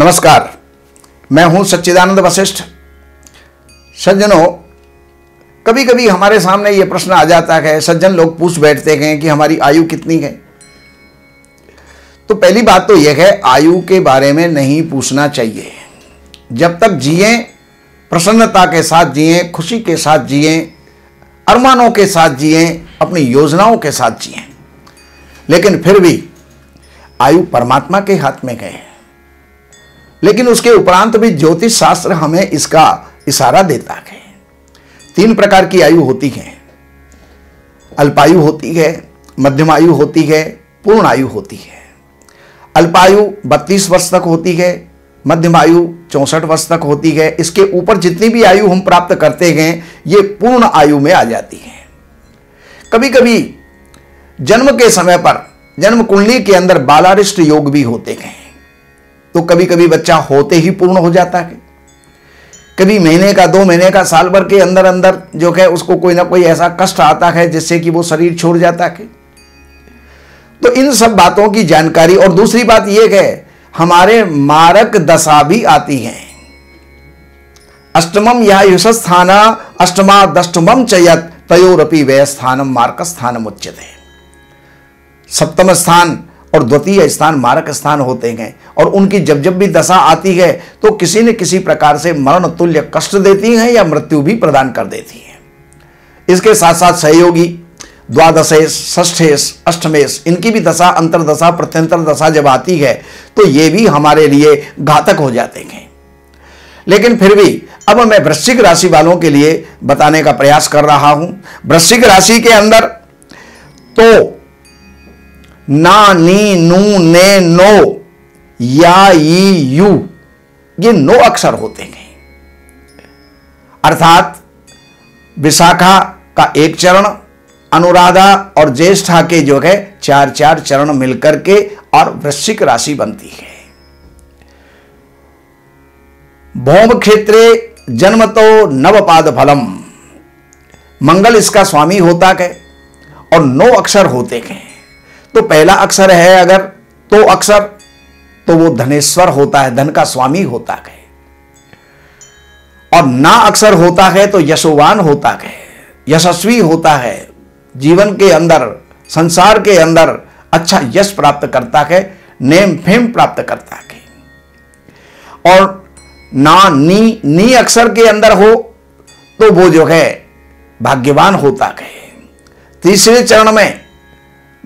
नमस्कार, मैं हूं सच्चिदानंद वशिष्ठ। सज्जनों, कभी कभी हमारे सामने ये प्रश्न आ जाता है, सज्जन लोग पूछ बैठते हैं कि हमारी आयु कितनी है। तो पहली बात तो यह है, आयु के बारे में नहीं पूछना चाहिए। जब तक जिए प्रसन्नता के साथ जिए, खुशी के साथ जिए, अरमानों के साथ जिए, अपनी योजनाओं के साथ जिए। लेकिन फिर भी आयु परमात्मा के हाथ में है, लेकिन उसके उपरांत भी ज्योतिष शास्त्र हमें इसका इशारा देता है। तीन प्रकार की आयु होती है, अल्पायु होती है, मध्यमायु होती है, पूर्ण आयु होती है। अल्पायु 32 वर्ष तक होती है, मध्यमायु 64 वर्ष तक होती है। इसके ऊपर जितनी भी आयु हम प्राप्त करते हैं ये पूर्ण आयु में आ जाती है। कभी कभी जन्म के समय पर जन्म कुंडली के अंदर बालारिष्ट योग भी होते हैं, तो कभी कभी बच्चा होते ही पूर्ण हो जाता है। कभी महीने का, दो महीने का, साल भर के अंदर अंदर जो है उसको कोई ना कोई ऐसा कष्ट आता है जिससे कि वो शरीर छोड़ जाता है। तो इन सब बातों की जानकारी, और दूसरी बात यह है हमारे मारक दशा भी आती है। अष्टमम यह युषस्थाना अष्टमा दष्टमम चयत तयोरपि व्यय स्थानम मारक स्थानम उच्यते। सप्तम स्थान और द्वितीय स्थान मारक स्थान होते हैं, और उनकी जब जब भी दशा आती है तो किसी न किसी प्रकार से मरण तुल्य कष्ट देती हैं या मृत्यु भी प्रदान कर देती हैं। इसके साथ साथ सहयोगी द्वादशेश, षष्ठेश, अष्टमेश, इनकी भी दशा, अंतरदशा, प्रत्यंतर दशा जब आती है तो ये भी हमारे लिए घातक हो जाते हैं। लेकिन फिर भी अब मैं वृश्चिक राशि वालों के लिए बताने का प्रयास कर रहा हूं। वृश्चिक राशि के अंदर तो ना, नी, नू, ने, नो, या, ई, यू, ये 9 अक्षर होते हैं। अर्थात विशाखा का एक चरण, अनुराधा और ज्येष्ठा के जो है 4-4 चरण मिलकर के और वृश्चिक राशि बनती है। भौम क्षेत्रे जन्म तो नवपाद फलम, मंगल इसका स्वामी होता है और 9 अक्षर होते हैं। तो पहला अक्षर है अगर तो अक्षर, तो वो धनेश्वर होता है, धन का स्वामी होता है। और ना अक्षर होता है तो यशोवान होता है, यशस्वी होता है, जीवन के अंदर, संसार के अंदर अच्छा यश प्राप्त करता है, नेम फेम प्राप्त करता है। और ना, नी, नी अक्षर के अंदर हो तो वो जो है भाग्यवान होता है। तीसरे चरण में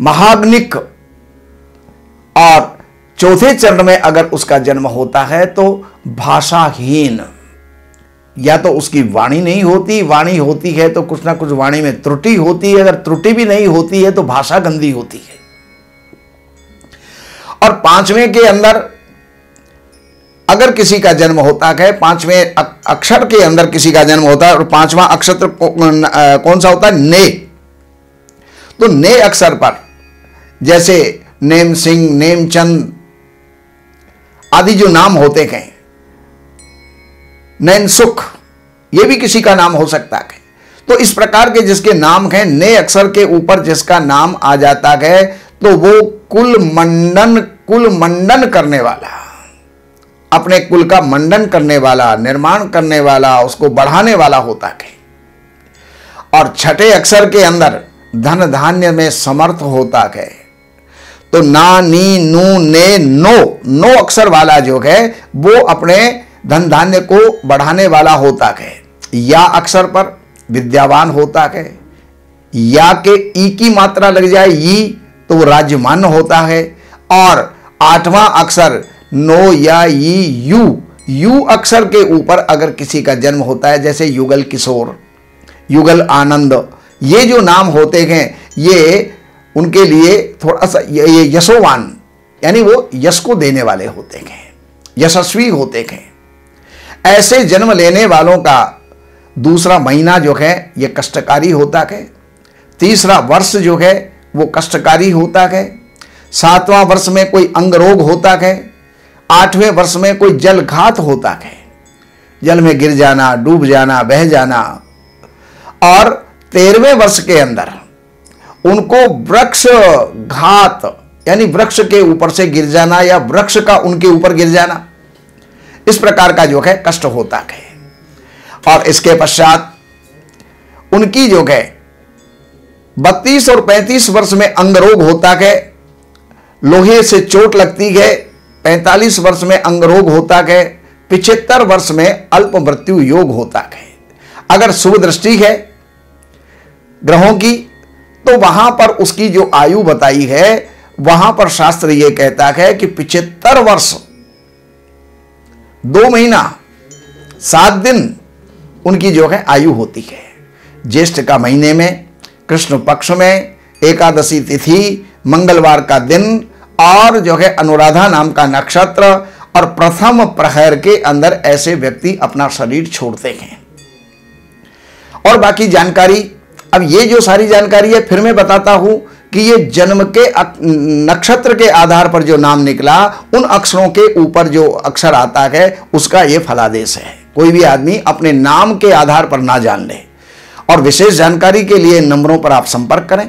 महाग्निक और चौथे चरण में अगर उसका जन्म होता है तो भाषाहीन, या तो उसकी वाणी नहीं होती, वाणी होती है तो कुछ ना कुछ वाणी में त्रुटि होती है, अगर त्रुटि भी नहीं होती है तो भाषा गंदी होती है। और पांचवें के अंदर अगर किसी का जन्म होता है, पांचवें अक्षर के अंदर किसी का जन्म होता है, और पांचवा अक्षर कौन सा होता है, ने, तो ने अक्षर पर जैसे नेम सिंह, नेम चंद आदि जो नाम होते हैं, नैन सुख, ये भी किसी का नाम हो सकता है। तो इस प्रकार के जिसके नाम हैं ने अक्षर के ऊपर, जिसका नाम आ जाता है तो वो कुल मंडन करने वाला, अपने कुल का मंडन करने वाला, निर्माण करने वाला, उसको बढ़ाने वाला होता है। और छठे अक्षर के अंदर धन धान्य में समर्थ होता है। तो ना, नी, नू, ने, नो, 9 अक्षर वाला जो है वो अपने धन धान्य को बढ़ाने वाला होता है। या अक्षर पर विद्यावान होता है, या के ई की मात्रा लग जाए ई तो वो राज्यमान होता है। और 8वां अक्षर नो, या, ई, यू, यू अक्षर के ऊपर अगर किसी का जन्म होता है जैसे युगल किशोर, युगल आनंद, ये जो नाम होते हैं ये उनके लिए थोड़ा सा ये यशोवान, यानी वो यश को देने वाले होते हैं, यशस्वी होते हैं। ऐसे जन्म लेने वालों का दूसरा महीना जो है ये कष्टकारी होता है, तीसरा वर्ष जो है वो कष्टकारी होता है, 7वां वर्ष में कोई अंग रोग होता है, 8वें वर्ष में कोई जलघात होता है, जल में गिर जाना, डूब जाना, बह जाना। और 13वें वर्ष के अंदर उनको वृक्ष घात, यानी वृक्ष के ऊपर से गिर जाना या वृक्ष का उनके ऊपर गिर जाना, इस प्रकार का योग है कष्ट होता है। और इसके पश्चात उनकी योग है 32 और 35 वर्ष में अंगरोग होता है, लोहे से चोट लगती है। 45 वर्ष में अंगरोग होता है। 75 वर्ष में अल्प मृत्यु योग होता है। अगर शुभ दृष्टि है ग्रहों की तो वहां पर उसकी जो आयु बताई है वहां पर शास्त्र यह कहता है कि 75 वर्ष 2 महीना 7 दिन उनकी जो है आयु होती है। ज्येष्ठ का महीने में कृष्ण पक्ष में एकादशी तिथि, मंगलवार का दिन और जो है अनुराधा नाम का नक्षत्र और प्रथम प्रहर के अंदर ऐसे व्यक्ति अपना शरीर छोड़ते हैं। और बाकी जानकारी, अब ये जो सारी जानकारी है फिर मैं बताता हूं कि ये जन्म के नक्षत्र के आधार पर जो नाम निकला उन अक्षरों के ऊपर जो अक्षर आता है उसका ये फलादेश है। कोई भी आदमी अपने नाम के आधार पर ना जान ले। और विशेष जानकारी के लिए नंबरों पर आप संपर्क करें,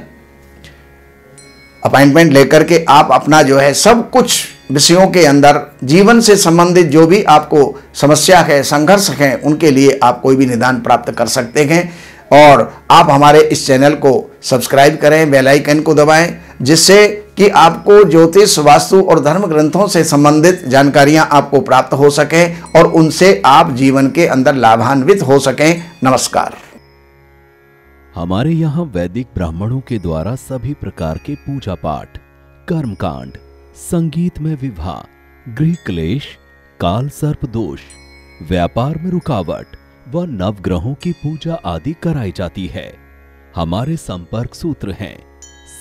अपॉइंटमेंट लेकर के आप अपना जो है सब कुछ विषयों के अंदर जीवन से संबंधित जो भी आपको समस्या है, संघर्ष है, उनके लिए आप कोई भी निदान प्राप्त कर सकते हैं। और आप हमारे इस चैनल को सब्सक्राइब करें, बेल आइकन को दबाएं, जिससे कि आपको ज्योतिष, वास्तु और धर्म ग्रंथों से संबंधित जानकारियां आपको प्राप्त हो सकें और उनसे आप जीवन के अंदर लाभान्वित हो सकें। नमस्कार। हमारे यहाँ वैदिक ब्राह्मणों के द्वारा सभी प्रकार के पूजा पाठ, कर्मकांड, संगीत में विवाह, गृह क्लेश, काल सर्प दोष, व्यापार में रुकावट व नवग्रहों की पूजा आदि कराई जाती है। हमारे संपर्क सूत्र हैं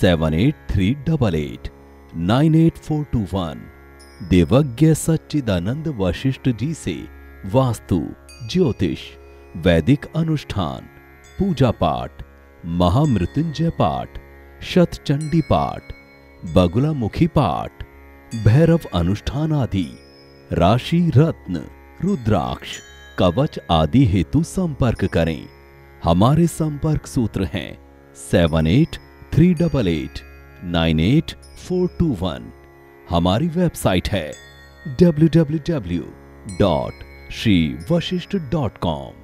7838898421 देवज्ञ सच्चिदानंद वशिष्ठ जी से वास्तु, ज्योतिष, वैदिक अनुष्ठान, पूजा पाठ, महामृत्युंजय पाठ, शतचंडी पाठ, बगुलामुखी पाठ, भैरव अनुष्ठान आदि, राशि रत्न, रुद्राक्ष, कवच आदि हेतु संपर्क करें। हमारे संपर्क सूत्र हैं 7838898421। हमारी वेबसाइट है www.shreevashishth.com।